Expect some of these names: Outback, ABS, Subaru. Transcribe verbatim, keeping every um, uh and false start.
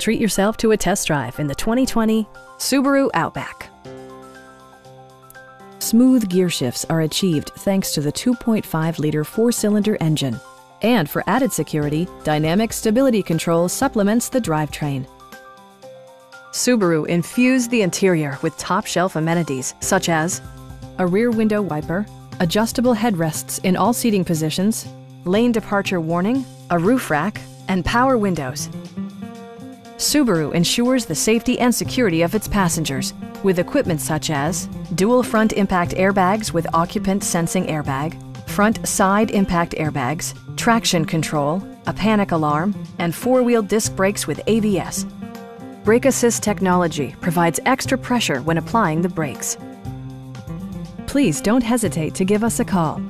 Treat yourself to a test drive in the twenty twenty Subaru Outback. Smooth gear shifts are achieved thanks to the two point five liter four-cylinder engine. And for added security, dynamic stability control supplements the drivetrain. Subaru infused the interior with top-shelf amenities such as a rear window wiper, adjustable headrests in all seating positions, lane departure warning, a roof rack, and power windows. Subaru ensures the safety and security of its passengers with equipment such as dual front impact airbags with occupant sensing airbag, front side impact airbags, traction control, a panic alarm, and four-wheel disc brakes with A B S. Brake assist technology provides extra pressure when applying the brakes. Please don't hesitate to give us a call.